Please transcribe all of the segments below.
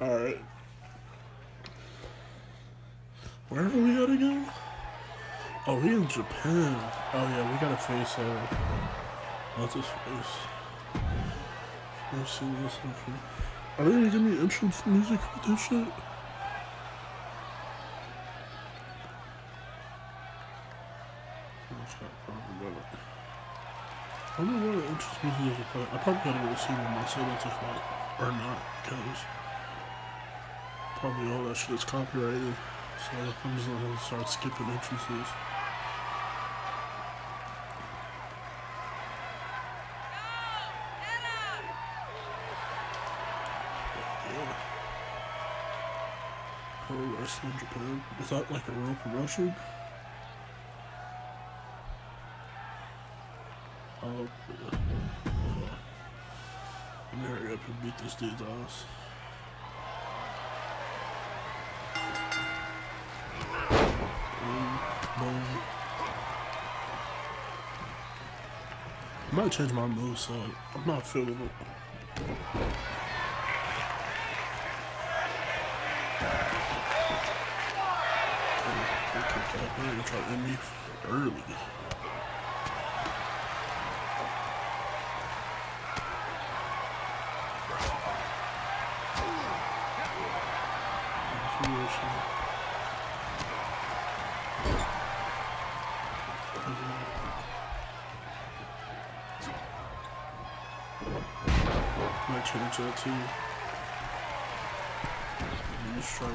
Alright. Wherever we gotta go? Oh, we in Japan. Oh yeah, we gotta face what's his face? Let's see what's happening. Are they gonna give me entrance music for this shit? I don't know what the interest music is, but I probably gotta go see them myself if I, or not, because probably all that shit is copyrighted, so I'm just gonna start skipping entrances. Pro Wrestling Japan, is that like a real promotion? I'm gonna hurry up and beat this dude's ass. Boom. I might change my moves, so I'm not feeling it. I'm gonna try to end me early. Might change that too. Let's try it.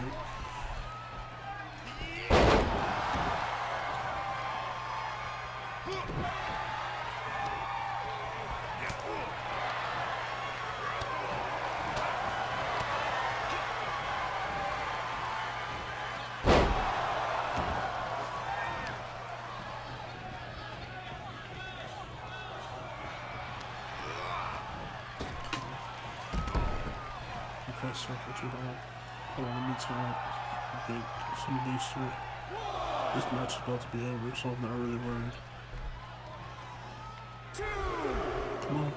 Circle too hard. Hold on, let me turn up. Okay, some booster. This match is about to be over, so I'm not really worried. Come on.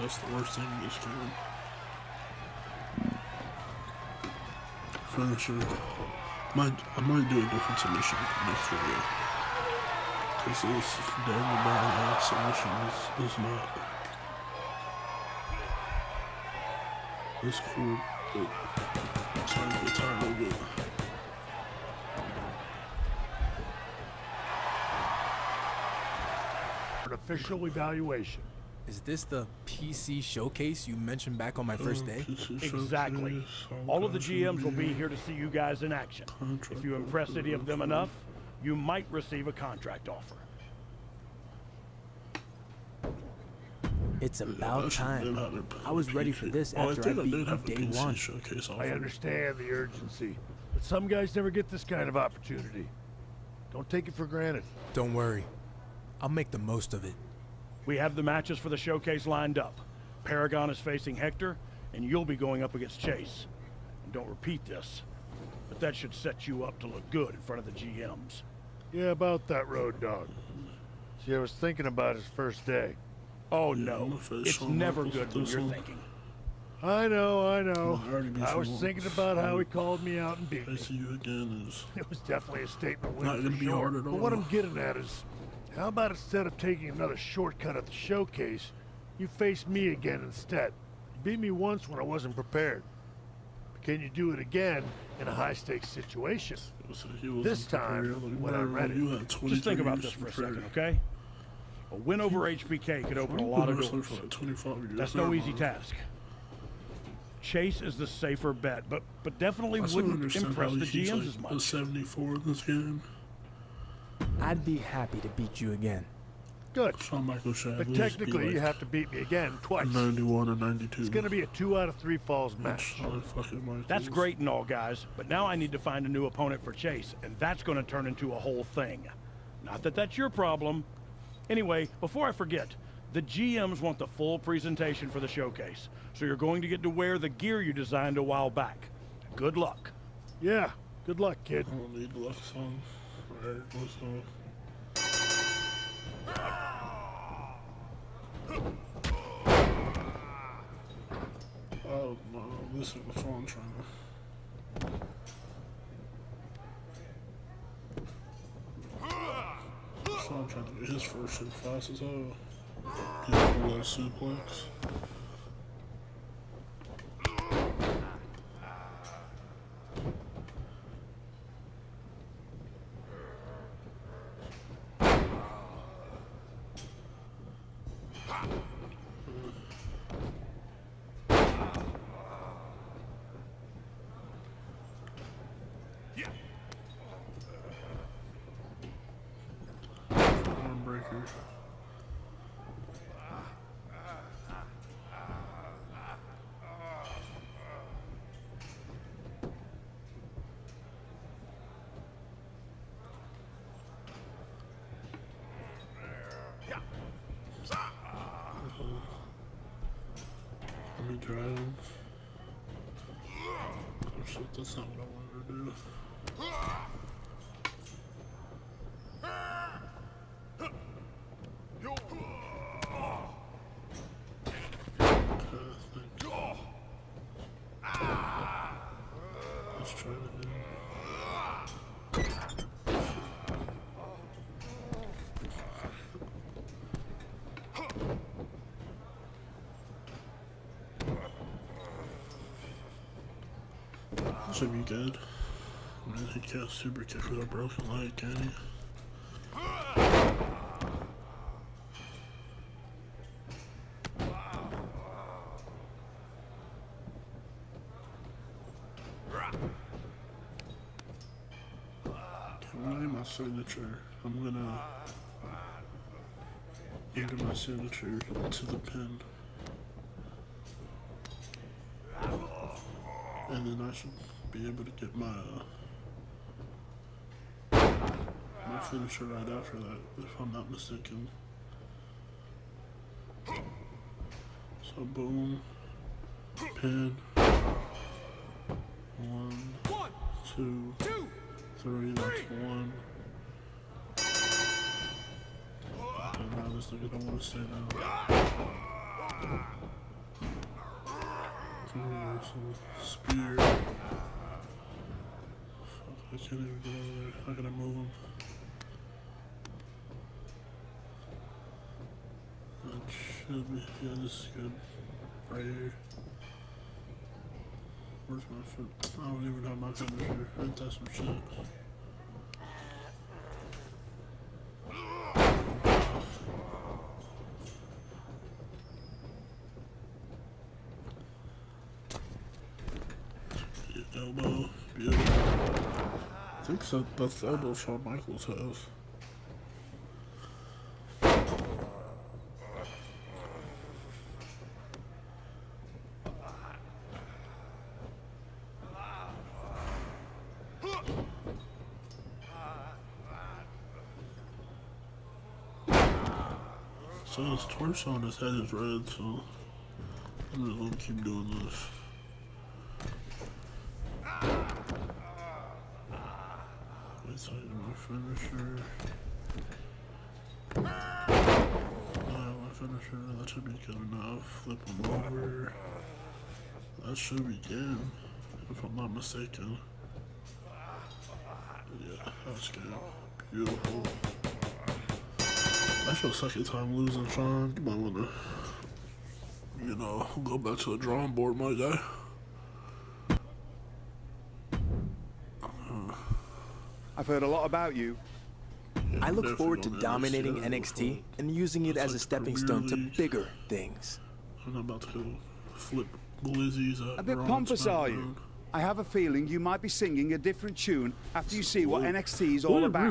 That's the worst thing in this game. Finisher. I might do a different submission next video. This is damn about submission. This is not. This cool. I'm starting to get tired of it. Artificial evaluation. Is this the PC showcase you mentioned back on my first day? Exactly. All of the GMs will be here to see you guys in action. If you impress any of them enough, you might receive a contract offer. It's about time. I was ready for this after I beat day one. I understand the urgency, but some guys never get this kind of opportunity. Don't take it for granted. Don't worry. I'll make the most of it. We have the matches for the showcase lined up. Paragon is facing Hector, and you'll be going up against Chase. And don't repeat this, but that should set you up to look good in front of the GMs. Yeah, about that road dog. See, I was thinking about his first day. Oh no, it's never good when you're thinking. I know. I was thinking about how he called me out and beat me. It was definitely a statement win for sure, but what I'm getting at is, how about instead of taking another shortcut at the showcase, you face me again instead? You beat me once when I wasn't prepared. But can you do it again in a high-stakes situation? This time, when I'm ready. Just think about this for a second, okay? A win over HBK could open a lot of doors. That's no easy task. Chase is the safer bet, but definitely wouldn't impress the GMs as much. 74 in this game. I'd be happy to beat you again. Good. Shawn Michaels, but technically, like, you have to beat me again twice. 91 and 92. It's going to be a 2 out of 3 falls match. That's great and all, guys, but now I need to find a new opponent for Chase, and that's going to turn into a whole thing. Not that that's your problem, Anyway, before I forget, the GMs want the full presentation for the showcase, so you're going to get to wear the gear you designed a while back. Good luck. Yeah, good luck, kid. I don't need love songs. All right, love songs. I don't know. This is what's wrong, trying to... So I'm trying to do his first and fast as hell. Get a little suplex. Drive. Oh shit, that's not what I wanted to do. This would be good. I mean, he can't super kick with a broken leg, can he? I'm gonna do my signature. I'm gonna do my signature to the pin. And then I should be able to get my my finisher right after that, if I'm not mistaken. So boom, pin, 1, 2, 3, that's 1. And now this nigga don't want to stay down. Spear. Fuck, I can't even get over there. How can I move him? That should be, yeah, this is good. Right here. Where's my foot? I don't even have my fingers here. Ain't that some shit? Elbow, beautiful. I think so, that's the elbow Shawn Michaels has. So his torso on his head is red, so I'm just gonna keep doing this. Finisher. My finisher, that should be good enough. Flip him over. That should be good, if I'm not mistaken. Yeah, that's good. Beautiful. That's your second time losing, Shawn. You might wanna, you know, go back to the drawing board, my guy. I've heard a lot about you. Yeah, I look forward to dominating NXT and using it as a stepping stone to bigger things. I'm about to flip glizzies at a bit pompous, are you? I have a feeling you might be singing a different tune after you see what NXT is all about.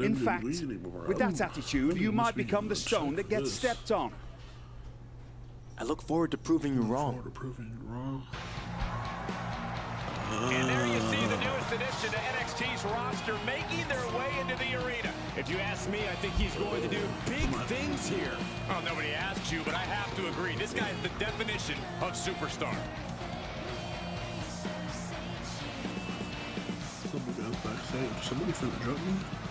In fact, with that attitude, you might become the stone that gets stepped on. I look forward to proving you wrong. And there you see the newest addition to NXT's roster making their way into the arena. If you ask me, I think he's going to do big things here. Well, nobody asked you, but I have to agree. This guy is the definition of superstar. Somebody got backstage. Somebody finna drop me.